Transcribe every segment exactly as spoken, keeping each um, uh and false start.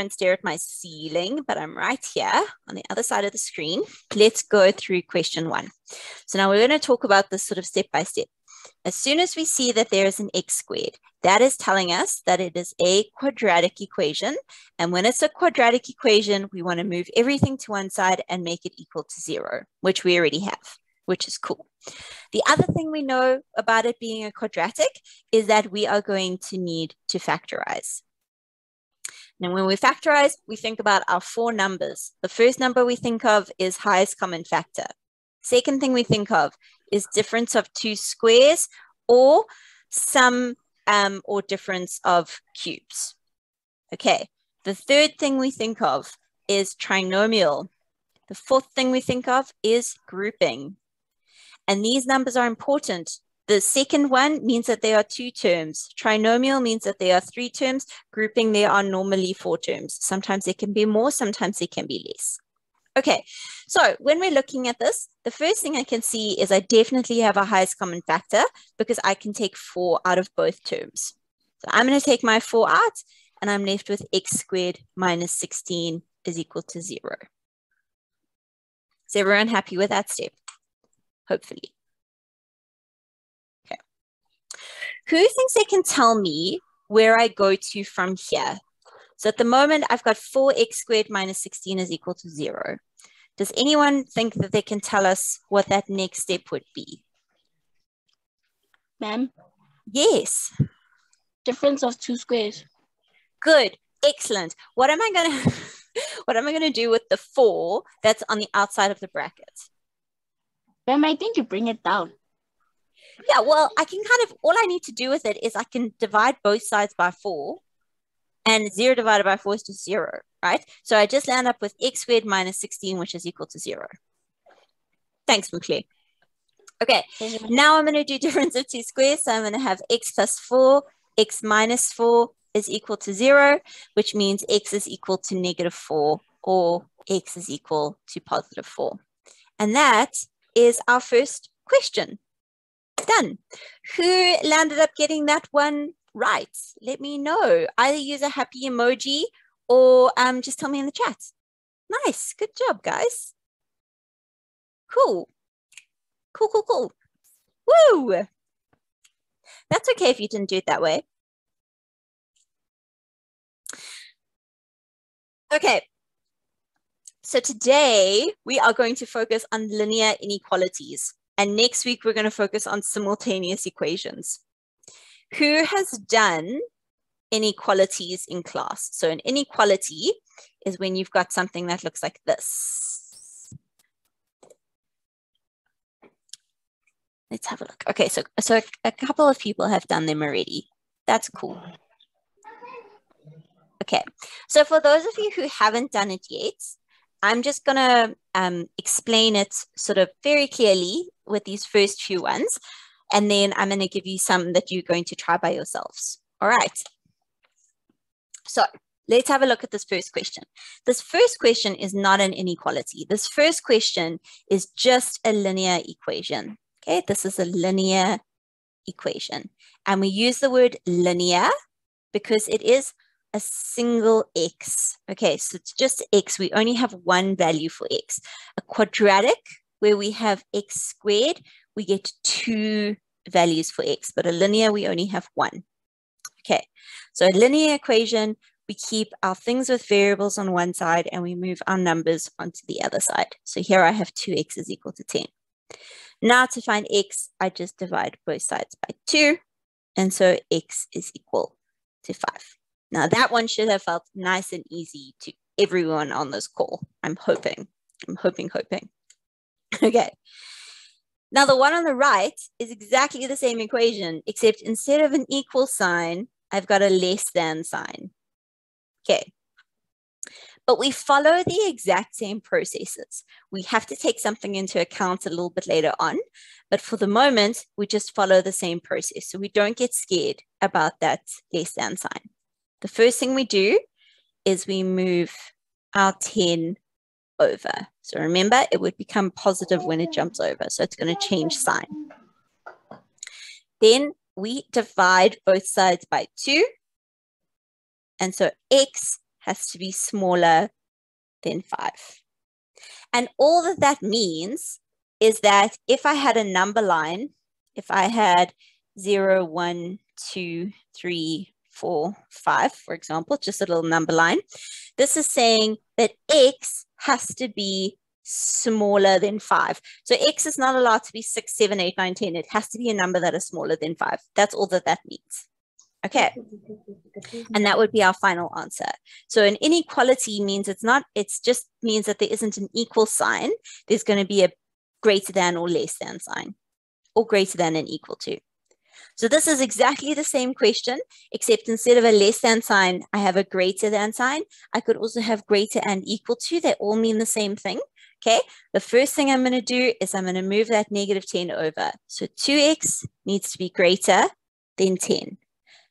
and stare at my ceiling, but I'm right here on the other side of the screen. Let's go through question one. So now we're going to talk about this sort of step by step. As soon as we see that there is an x squared, that is telling us that it is a quadratic equation. And when it's a quadratic equation, we want to move everything to one side and make it equal to zero, which we already have, which is cool. The other thing we know about it being a quadratic is that we are going to need to factorize. Now, when we factorize, we think about our four numbers. The first number we think of is highest common factor. Second thing we think of is difference of two squares or sum um, or difference of cubes. Okay, the third thing we think of is trinomial. The fourth thing we think of is grouping. And these numbers are important. The second one means that there are two terms. Trinomial means that there are three terms. Grouping, there are normally four terms. Sometimes there can be more, sometimes there can be less. Okay, so when we're looking at this, the first thing I can see is I definitely have a highest common factor because I can take four out of both terms. So I'm going to take my four out and I'm left with x squared minus sixteen is equal to zero. Is everyone happy with that step? Hopefully. Okay. Who thinks they can tell me where I go to from here? So at the moment, I've got four x squared minus sixteen is equal to zero. Does anyone think that they can tell us what that next step would be? Ma'am? Yes. Difference of two squares. Good. Excellent. What am I going to what am I going to do with the four that's on the outside of the bracket? Ma'am, I think you bring it down. Yeah, well, I can kind of, all I need to do with it is I can divide both sides by four. And zero divided by four is just zero, right? So I just land up with x squared minus sixteen, which is equal to zero. Thanks, McClure. Okay, now I'm going to do difference of two squares. So I'm going to have x plus four, x minus four is equal to zero, which means x is equal to negative four or x is equal to positive four. And that is our first question. Done. Who landed up getting that one right? Let me know. Either use a happy emoji or um, just tell me in the chat. Nice. Good job, guys. Cool. Cool, cool, cool. Woo! That's okay if you didn't do it that way. Okay. So today we are going to focus on linear inequalities. And next week we're going to focus on simultaneous equations. Who has done inequalities in class? So an inequality is when you've got something that looks like this. Let's have a look. Okay, so, so a couple of people have done them already. That's cool. Okay, so for those of you who haven't done it yet, I'm just going to um, explain it sort of very clearly with these first few ones. And then I'm going to give you some that you're going to try by yourselves. All right. So let's have a look at this first question. This first question is not an inequality. This first question is just a linear equation. Okay, this is a linear equation. And we use the word linear because it is a single x. Okay, so it's just x. We only have one value for x. A quadratic, where we have x squared, we get two values for x, but a linear, we only have one. Okay, so a linear equation, we keep our things with variables on one side and we move our numbers onto the other side. So here I have two x is equal to ten. Now to find x, I just divide both sides by two. And so x is equal to five. Now that one should have felt nice and easy to everyone on this call. I'm hoping, I'm hoping, hoping. Okay. Now, the one on the right is exactly the same equation, except instead of an equal sign, I've got a less than sign. Okay. But we follow the exact same processes. We have to take something into account a little bit later on, but for the moment, we just follow the same process. So we don't get scared about that less than sign. The first thing we do is we move our ten over. So remember, it would become positive when it jumps over. So it's going to change sign. Then we divide both sides by two. And so x has to be smaller than five. And all that that means is that if I had a number line, if I had zero, one, two, three, four, five, for example, just a little number line, this is saying that X has to be smaller than five. So X is not allowed to be six, seven, eight, nine, ten. It has to be a number that is smaller than five. That's all that that means. Okay, and that would be our final answer. So an inequality means it's not, it's just means that there isn't an equal sign. There's going to be a greater than or less than sign, or greater than and equal to. So this is exactly the same question, except instead of a less than sign, I have a greater than sign. I could also have greater and equal to. They all mean the same thing. Okay, the first thing I'm going to do is I'm going to move that negative ten over. So two x needs to be greater than ten.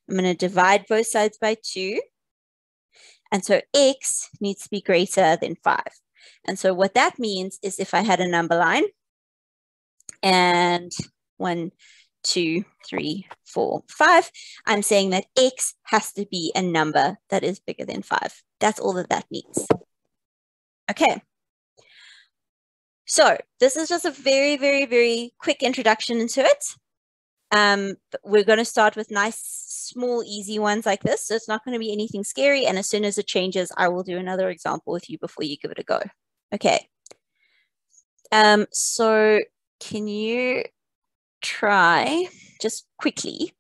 I'm going to divide both sides by two. And so X needs to be greater than five. And so what that means is if I had a number line and one, two, three, four, five, I'm saying that X has to be a number that is bigger than five. That's all that that means. Okay. So this is just a very, very, very quick introduction into it. Um, we're going to start with nice, small, easy ones like this. So it's not going to be anything scary. And as soon as it changes, I will do another example with you before you give it a go. Okay. Um, so can you try just quickly?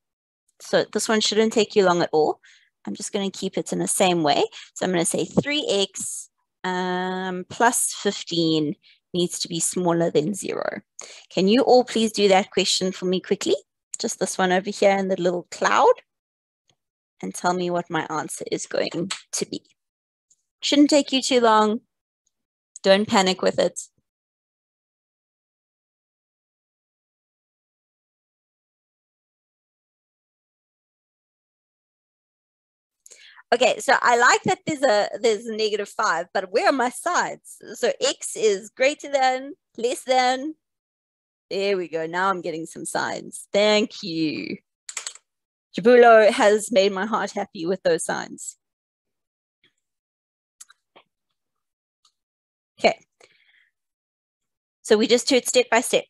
So this one shouldn't take you long at all. I'm just going to keep it in the same way. So I'm going to say three x um, plus fifteen needs to be smaller than zero. Can you all please do that question for me quickly? Just this one over here in the little cloud, and tell me what my answer is going to be. Shouldn't take you too long. Don't panic with it. Okay, so I like that there's a there's a negative five, but where are my sides? So X is greater than, less than. There we go. Now I'm getting some signs. Thank you. Jabulo has made my heart happy with those signs. Okay. So we just do it step by step.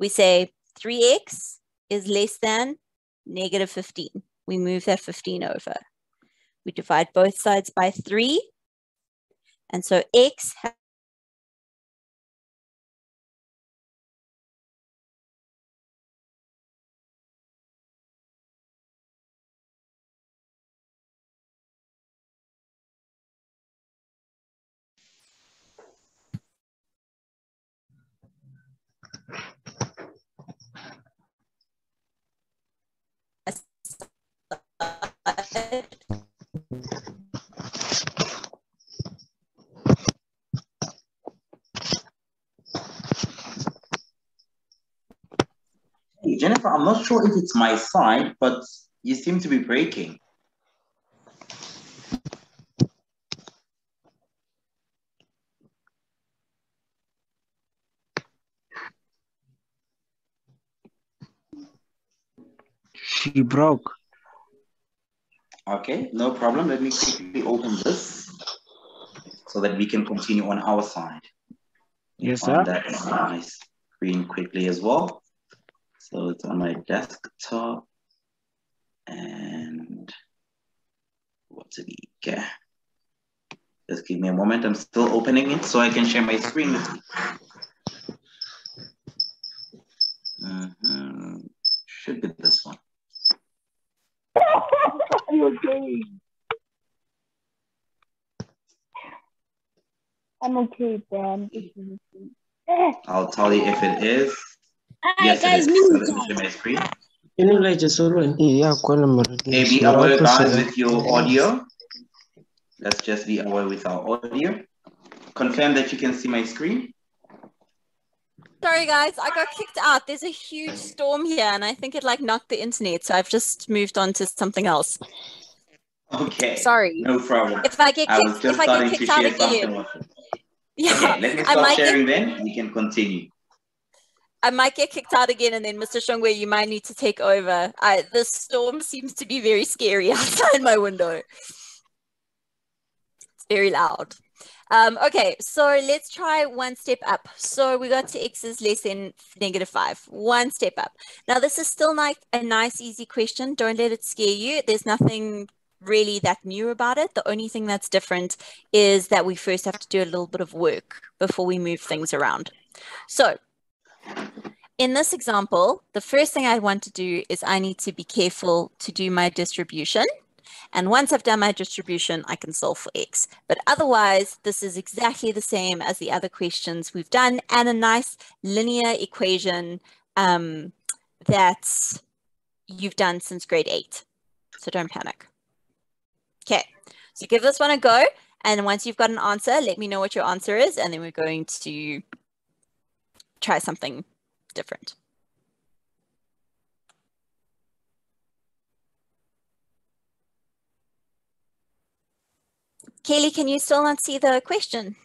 We say three x is less than negative fifteen. We move that fifteen over. We divide both sides by three. And so X has Hey, Jennifer, I'm not sure if it's my side, but you seem to be breaking. She broke. Okay, no problem. Let me quickly open this so that we can continue on our side. Yes, sir. That is my screen quickly as well. So it's on my desktop and what's it? Okay. Just give me a moment. I'm still opening it so I can share my screen with you. Mm-hmm. Should be this one. I'm okay. I'm okay, Ben. I'll tell you if it is. Hi, yes, guys, it is. So my screen. Maybe I will guys with your audio. Let's just be aware with our audio. Confirm that you can see my screen. Sorry guys, I got kicked out. There's a huge storm here and I think it like knocked the internet. So I've just moved on to something else. Okay. Sorry. No problem. If I get kicked, I was just if starting I get kicked to share out again. Yeah. Okay, let me stop sharing get, then. We can continue. I might get kicked out again and then Mister Shongwe, you might need to take over. I, the storm seems to be very scary outside my window. very loud. Um, okay, so let's try one step up. So we got to x is less than negative five, one step up. Now this is still like a nice, easy question. Don't let it scare you. There's nothing really that new about it. The only thing that's different is that we first have to do a little bit of work before we move things around. So in this example, the first thing I want to do is I need to be careful to do my distribution. And once I've done my distribution, I can solve for x. But otherwise, this is exactly the same as the other questions we've done, and a nice linear equation um, that you've done since grade eight. So don't panic. Okay, so give this one a go. And once you've got an answer, let me know what your answer is. And then we're going to try something different. Kelly, can you still not see the question?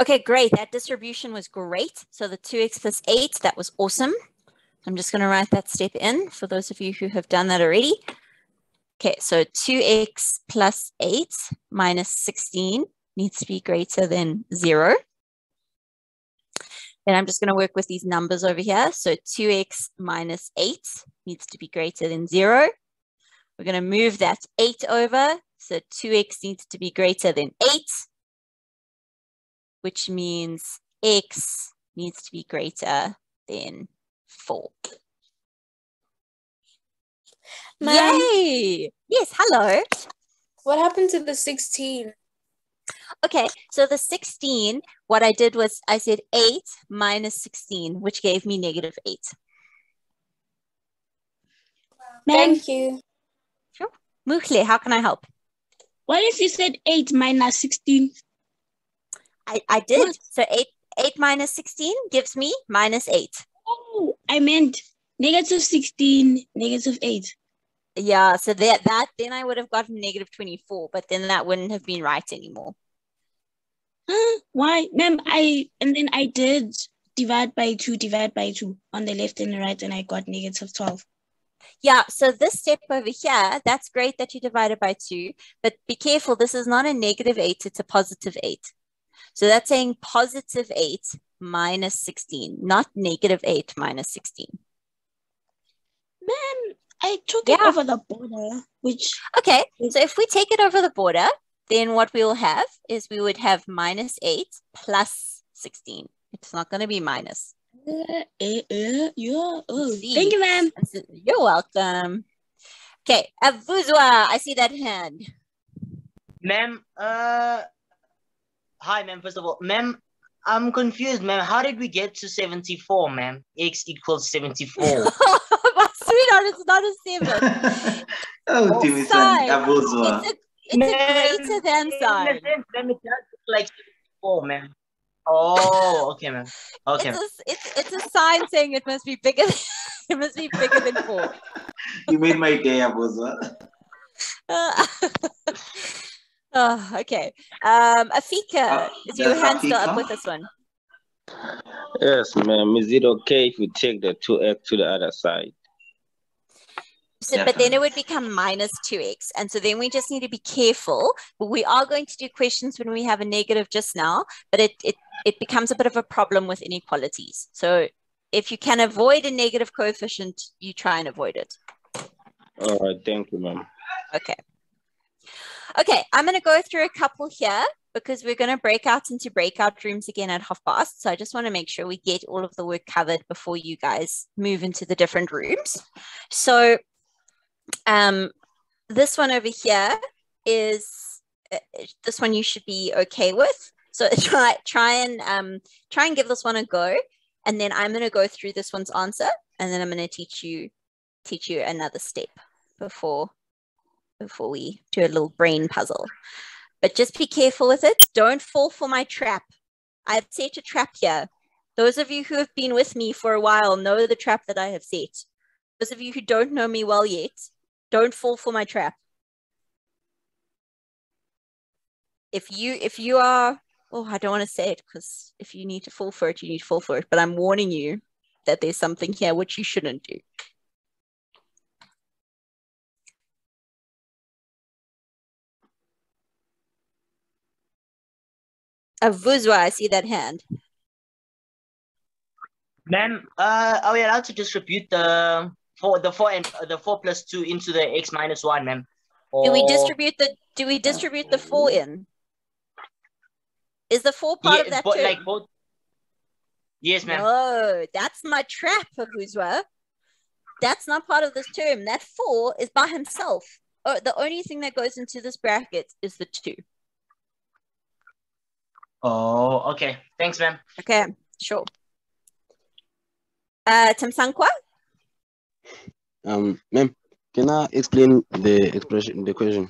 Okay, great. That distribution was great. So the two x plus eight, that was awesome. I'm just going to write that step in for those of you who have done that already. Okay, so two x plus eight minus sixteen needs to be greater than zero. And I'm just going to work with these numbers over here. So two x minus eight needs to be greater than zero. We're going to move that eight over. So two x needs to be greater than eight, which means x needs to be greater than four. Ma'am, yay! Yes, hello. What happened to the sixteen? Okay, so the sixteen, what I did was I said eight minus sixteen, which gave me negative eight. Thank you. Sure. Muhle, how can I help? What if you said eight minus sixteen? I, I did. So eight, eight minus sixteen gives me minus eight. Oh, I meant negative sixteen, negative eight. Yeah, so that, that then I would have gotten negative twenty-four, but then that wouldn't have been right anymore. Huh? Why? Ma'am, I and then I did divide by two, divide by two on the left and the right, and I got negative twelve. Yeah, so this step over here, that's great that you divided by two, but be careful, this is not a negative eight, it's a positive eight. So that's saying positive eight minus sixteen, not negative eight minus sixteen. Ma'am, I took yeah. it over the border, which... Okay, so if we take it over the border, then what we'll have is we would have minus eight plus sixteen. It's not going to be minus. Uh, uh, uh, yeah. Oh, thank you, ma'am. You're welcome. Okay, Avuzwa, I see that hand. Ma'am, uh, hi, ma'am, first of all. Ma'am, I'm confused, ma'am. How did we get to seventy-four, ma'am? X equals seventy-four. Sweetheart, it's not a seven. Oh, dear, it's a, it's man, a greater than sign. Let me just like four, man. Oh, okay, man. Okay. It's a, it's, it's a sign saying it must be bigger. Than, it must be bigger than four. You made my day, Abuzwa. Uh, oh, okay. Um, Afika, uh, is your hand Afika? Still up with this one? Yes, ma'am. Is it okay if we take the two x to the other side? So, yeah. But then it would become minus two x. And so then we just need to be careful. We are going to do questions when we have a negative just now, but it, it, it becomes a bit of a problem with inequalities. So if you can avoid a negative coefficient, you try and avoid it. All right. Thank you, ma'am. Okay. Okay. I'm going to go through a couple here because we're going to break out into breakout rooms again at half past. So I just want to make sure we get all of the work covered before you guys move into the different rooms. So Um, this one over here is, uh, this one you should be okay with. So try, try and, um, try and give this one a go. And then I'm going to go through this one's answer. And then I'm going to teach you, teach you another step before, before we do a little brain puzzle, but just be careful with it. Don't fall for my trap. I've set a trap here. Those of you who have been with me for a while know the trap that I have set. Those of you who don't know me well yet, don't fall for my trap. If you, if you are, oh, I don't want to say it because if you need to fall for it, you need to fall for it. But I'm warning you that there's something here which you shouldn't do. Avuzwa, I see that hand. Ma'am, uh, are we allowed to distribute the four, the four and uh, the four plus two into the x minus one, ma'am? Or... Do we distribute the? Do we distribute the four in? Is the four part yeah, of that but, term? Like, both... Yes, ma'am. No, that's my trap, Avuzwa. That's not part of this term. That four is by himself. Oh, the only thing that goes into this bracket is the two. Oh, okay. Thanks, ma'am. Okay, sure. Uh, Tamsankwa? Um, ma'am, can I explain the expression, the question?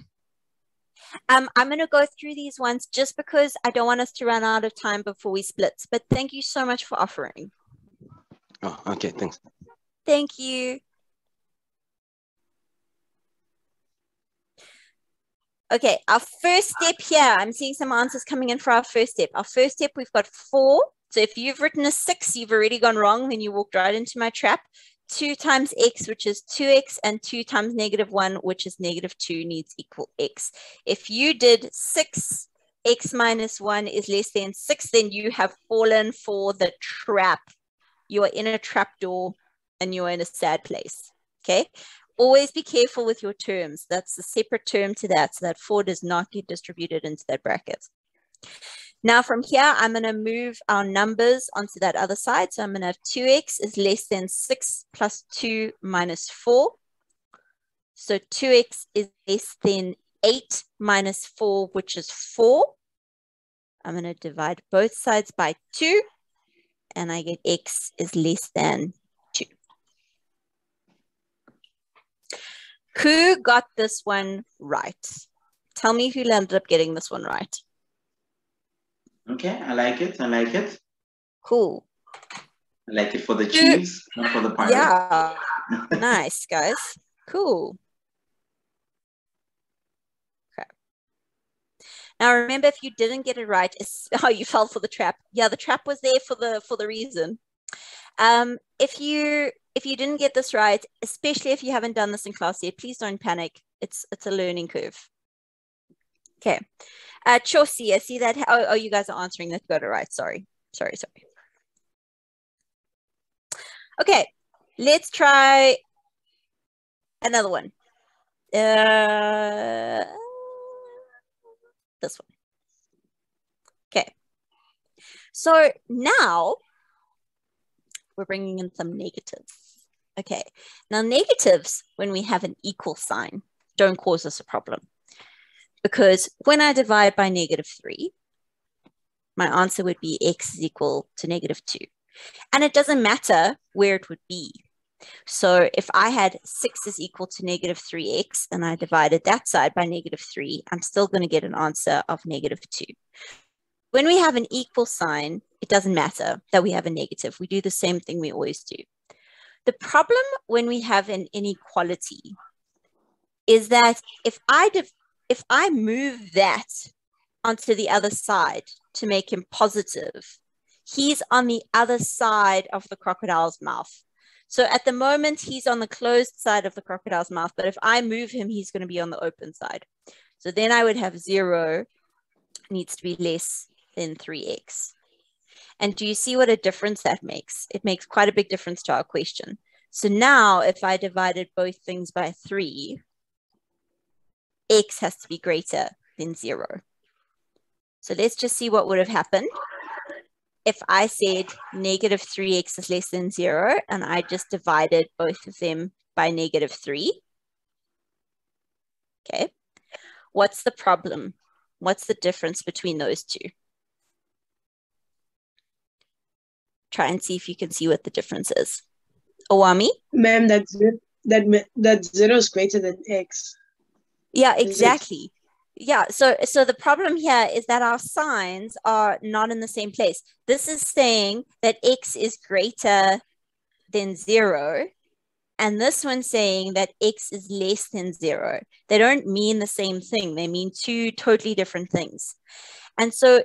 Um, I'm going to go through these ones just because I don't want us to run out of time before we split. But thank you so much for offering. Oh, okay. Thanks. Thank you. Okay, our first step here, I'm seeing some answers coming in for our first step. Our first step, we've got four. So if you've written a six, you've already gone wrong, then you walked right into my trap. Two times x, which is two x, and two times negative one, which is negative two, needs equal x. If you did six, x minus one is less than six, then you have fallen for the trap. You are in a trap door and you are in a sad place, okay? Always be careful with your terms. That's a separate term to that, so that four does not get distributed into that bracket. Now from here, I'm going to move our numbers onto that other side. So I'm going to have two x is less than six plus two minus four. So two x is less than eight minus four, which is four. I'm going to divide both sides by two, and I get x is less than two. Who got this one right? Tell me who ended up getting this one right. Okay, I like it. I like it. Cool. I like it for the cheese, not for the pie. Yeah. Nice, guys. Cool. Okay. Now remember, if you didn't get it right, it's how you fell for the trap. Yeah, the trap was there for the for the reason. Um, if you if you didn't get this right, especially if you haven't done this in class yet, please don't panic. It's it's a learning curve. Okay. Uh, Chosi, I see that. Oh, oh, you guys are answering that. Got it right. Sorry. Sorry, sorry. Okay. Let's try another one. Uh, this one. Okay. So now we're bringing in some negatives. Okay. Now negatives, when we have an equal sign, don't cause us a problem. Because when I divide by negative three, my answer would be x is equal to negative two. And it doesn't matter where it would be. So if I had six is equal to negative three x and I divided that side by negative three, I'm still going to get an answer of negative two. When we have an equal sign, it doesn't matter that we have a negative. We do the same thing we always do. The problem when we have an inequality is that if I divide, if I move that onto the other side to make him positive, he's on the other side of the crocodile's mouth. So at the moment, he's on the closed side of the crocodile's mouth, but if I move him, he's going to be on the open side. So then I would have zero needs to be less than three x. And do you see what a difference that makes? It makes quite a big difference to our question. So now if I divided both things by three, x has to be greater than zero. So let's just see what would have happened if I said negative three x is less than zero and I just divided both of them by negative three. Okay, what's the problem? What's the difference between those two? Try and see if you can see what the difference is. Owami? Ma'am, that's it. That, that zero is greater than x. Yeah, exactly. Yeah, so so the problem here is that our signs are not in the same place. This is saying that x is greater than zero, and this one's saying that x is less than zero. They don't mean the same thing. They mean two totally different things. And so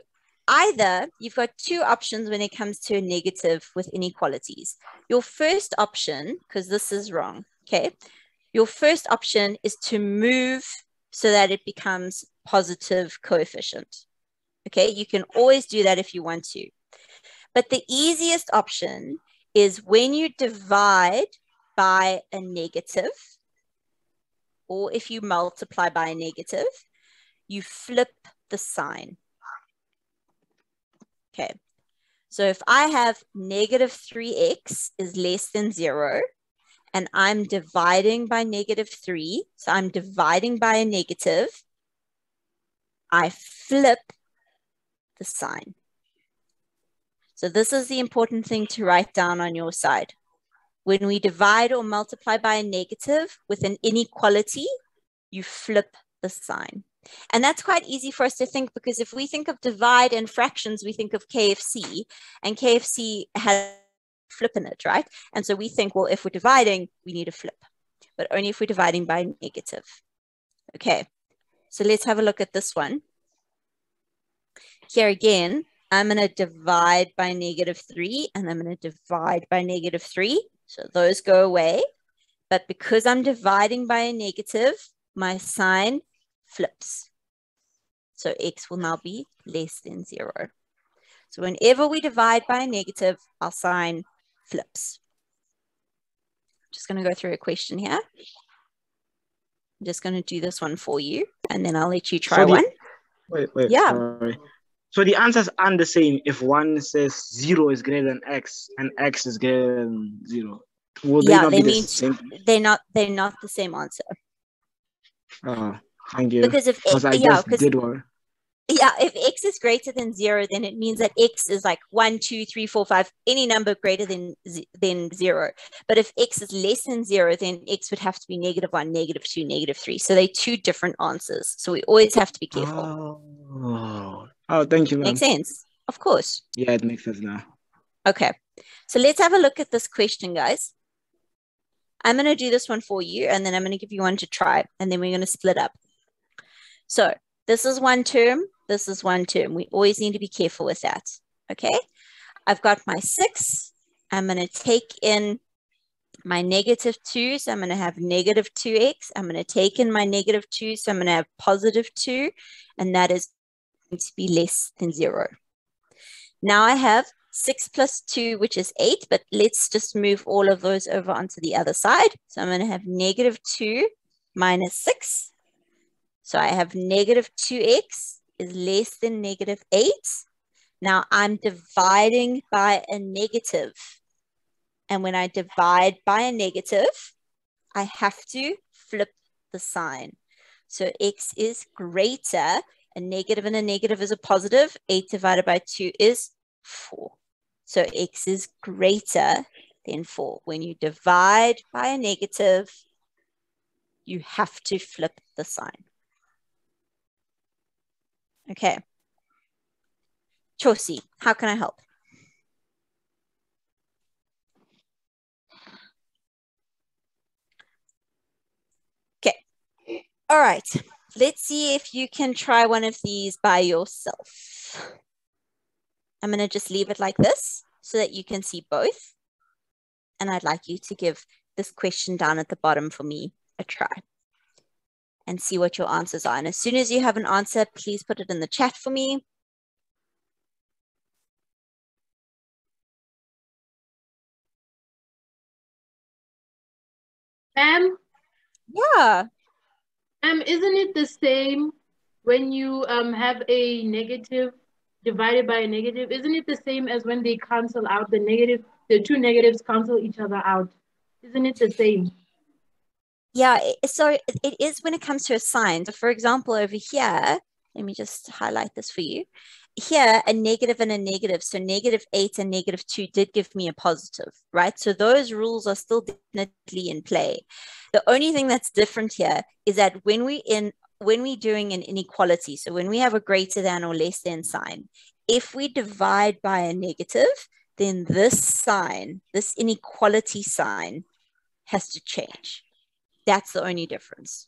either you've got two options when it comes to a negative with inequalities. Your first option, because this is wrong, okay? Your first option is to move so that it becomes positive coefficient. Okay, you can always do that if you want to. But the easiest option is when you divide by a negative, or if you multiply by a negative, you flip the sign. Okay, so if I have negative three x is less than zero, and I'm dividing by negative three, so I'm dividing by a negative, I flip the sign. So this is the important thing to write down on your side. When we divide or multiply by a negative with an inequality, you flip the sign. And that's quite easy for us to think, because if we think of divide and fractions, we think of K F C, and K F C has flip in it, right? And so we think, well, if we're dividing, we need a flip, but only if we're dividing by negative. Okay, so let's have a look at this one. Here again, I'm going to divide by negative three, and I'm going to divide by negative three. So those go away. But because I'm dividing by a negative, my sign flips. So x will now be less than zero. So whenever we divide by a negative, our sign flips. I'm just going to go through a question here. I'm just going to do this one for you, and then I'll let you try so the, one. Wait, wait. Yeah. Sorry. So the answers aren't the same if one says zero is greater than x and x is greater than zero. Will they yeah, not they be mean the same? They're not. They're not the same answer. Oh, thank you. Because if because I yeah, just did one. Yeah, if x is greater than zero, then it means that x is like one, two, three, four, five, any number greater than than zero. But if x is less than zero, then x would have to be negative one, negative two, negative three. So they're two different answers. So we always have to be careful. Oh, oh thank you, ma'am. Makes sense? Of course. Yeah, it makes sense now. Okay. So let's have a look at this question, guys. I'm going to do this one for you, and then I'm going to give you one to try, and then we're going to split up. So this is one term. This is one term. We always need to be careful with that, okay? I've got my six. I'm going to take in my negative two, so I'm going to have negative two x. I'm going to take in my negative two, so I'm going to have positive two, and that is going to be less than zero. Now I have six plus two, which is eight, but let's just move all of those over onto the other side. So I'm going to have negative two minus six. So I have negative two x. Is less than negative eight. Now I'm dividing by a negative. And when I divide by a negative, I have to flip the sign. So x is greater, a negative and a negative is a positive. eight divided by two is four. So x is greater than four. When you divide by a negative, you have to flip the sign. Okay. Chosi, how can I help? Okay. All right. Let's see if you can try one of these by yourself. I'm going to just leave it like this so that you can see both. And I'd like you to give this question down at the bottom for me a try, and see what your answers are. And as soon as you have an answer, please put it in the chat for me. Um, yeah. Um, isn't it the same when you um, have a negative divided by a negative? Isn't it the same as when they cancel out the negative, the two negatives cancel each other out? Isn't it the same? Yeah, so it is when it comes to a sign. So for example, over here, let me just highlight this for you. Here, a negative and a negative. So negative eight and negative two did give me a positive, right? So those rules are still definitely in play. The only thing that's different here is that when we in when we're doing an inequality, so when we have a greater than or less than sign, if we divide by a negative, then this sign, this inequality sign, has to change. That's the only difference.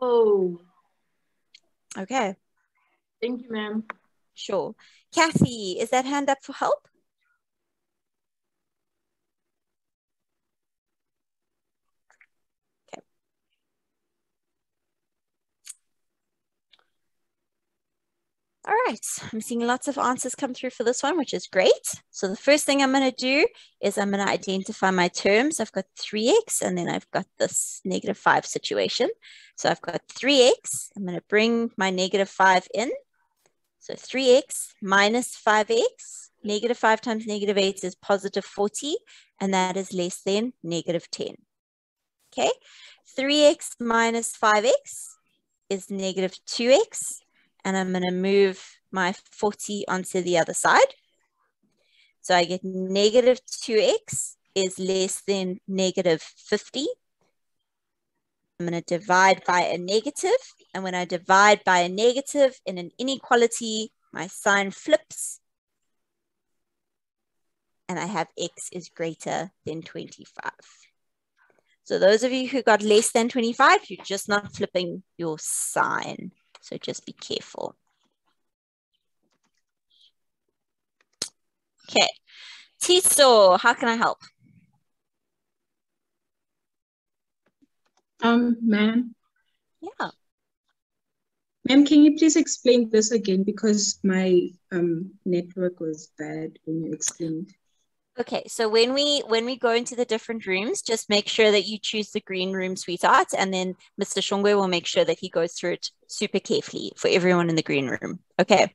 Oh. Okay. Thank you, ma'am. Sure. Kathy, is that hand up for help? Okay. All right, I'm seeing lots of answers come through for this one, which is great. So the first thing I'm going to do is I'm going to identify my terms. I've got three x and then I've got this negative five situation. So I've got three x. I'm going to bring my negative five in. So three x minus five x. Negative five times negative eight is positive forty, and that is less than negative ten. Okay, three x minus five x is negative two x, and I'm going to move my forty onto the other side. So I get negative two x is less than negative fifty. I'm going to divide by a negative, and when I divide by a negative in an inequality, my sign flips, and I have x is greater than twenty-five. So those of you who got less than twenty-five, you're just not flipping your sign. So just be careful. Okay, Tiso, how can I help? Um, ma'am. Yeah. Ma'am, can you please explain this again, because my um, network was bad when you explained. Okay, so when we when we go into the different rooms, just make sure that you choose the green room, sweetheart, and then Mister Shongwe will make sure that he goes through it super carefully for everyone in the green room. Okay.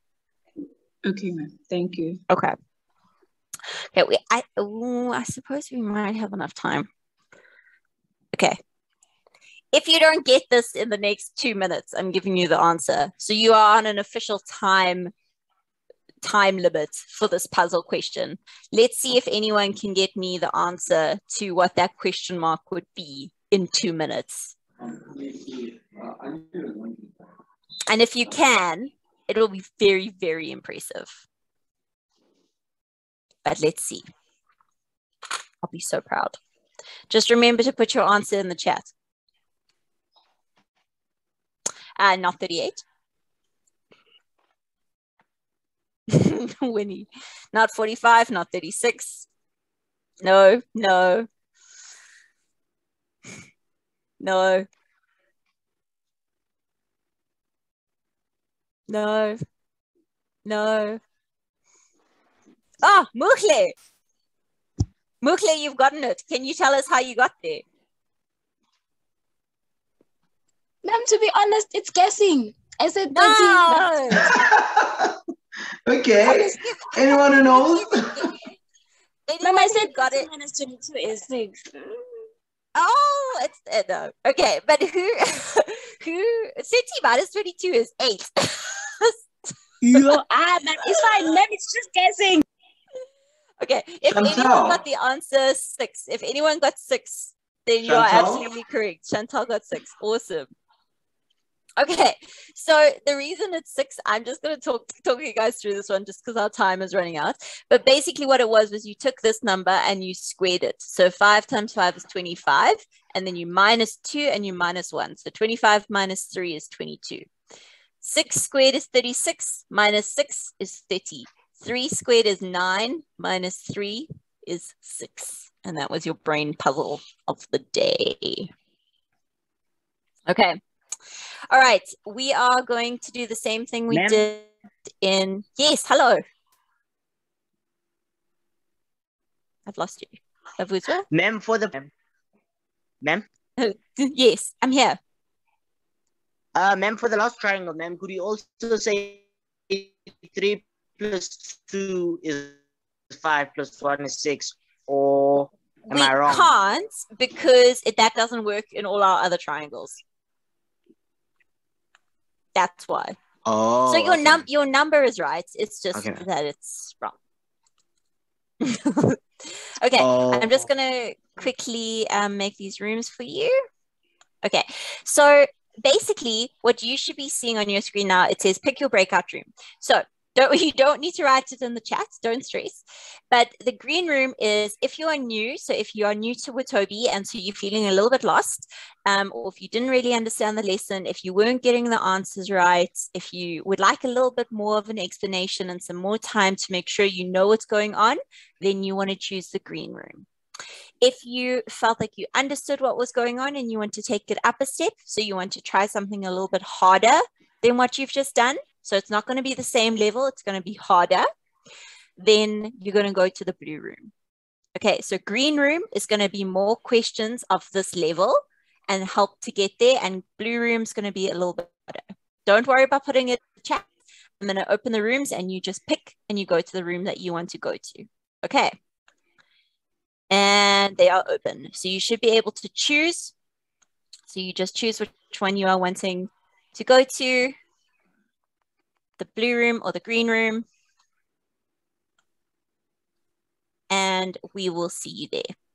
Okay, ma'am. Thank you. Okay. Okay. We. I. Ooh, I suppose we might have enough time. Okay. If you don't get this in the next two minutes, I'm giving you the answer. So you are on an official time. time limit for this puzzle question. Let's see if anyone can get me the answer to what that question mark would be in two minutes. And if you can, it'll be very, very impressive. But let's see. I'll be so proud. Just remember to put your answer in the chat. Uh, not thirty-eight. Winnie, not forty-five, not thirty-six. No, no, no, no, no. Ah, oh, Mukhle, Mukhle, you've gotten it. Can you tell us how you got there? Ma'am, to be honest, it's guessing. I said thirteen. No. Okay, anyone who knows? Mama said got it. Minus twenty-two is six. Oh, it's uh, no. Okay, but who? Who? thirty minus twenty-two is eight. You are, ah, man, it's fine. Man, it's just guessing. Okay, if Chantal. Anyone got the answer six, if anyone got six, then you Chantal? Are absolutely correct. Chantal got six. Awesome. Okay, so the reason it's six, I'm just going to talk, talk you guys through this one just because our time is running out. But basically what it was was you took this number and you squared it. So five times five is twenty-five, and then you minus two and you minus one. So twenty-five minus three is twenty-two. six squared is thirty-six, minus six is thirty. three squared is nine, minus three is six. And that was your brain puzzle of the day. Okay. All right, we are going to do the same thing we did in... Yes, hello. I've lost you. Avuzwa? Ma'am, for the... Ma'am? Yes, I'm here. Uh, Ma'am, for the last triangle, ma'am, could you also say three plus two is five plus one is six, or am I wrong? We can't, because it, that doesn't work in all our other triangles. That's why. Oh. So your okay. num your number is right. It's just okay. that it's wrong. Okay. Oh. I'm just gonna quickly um, make these rooms for you. Okay. So basically, what you should be seeing on your screen now, it says pick your breakout room. So don't you don't need to write it in the chat. Don't stress. But the green room is if you are new. So if you are new to Watobe and so you're feeling a little bit lost, um, or if you didn't really understand the lesson, if you weren't getting the answers right, if you would like a little bit more of an explanation and some more time to make sure you know what's going on, then you want to choose the green room. If you felt like you understood what was going on and you want to take it up a step, so you want to try something a little bit harder than what you've just done, So it's not going to be the same level. It's going to be harder. Then you're going to go to the blue room. Okay, so green room is going to be more questions of this level and help to get there. And blue room is going to be a little bit harder. Don't worry about putting it in the chat. I'm going to open the rooms and you just pick and you go to the room that you want to go to. Okay. And they are open. So you should be able to choose. So you just choose which one you are wanting to go to, the blue room or the green room. And we will see you there.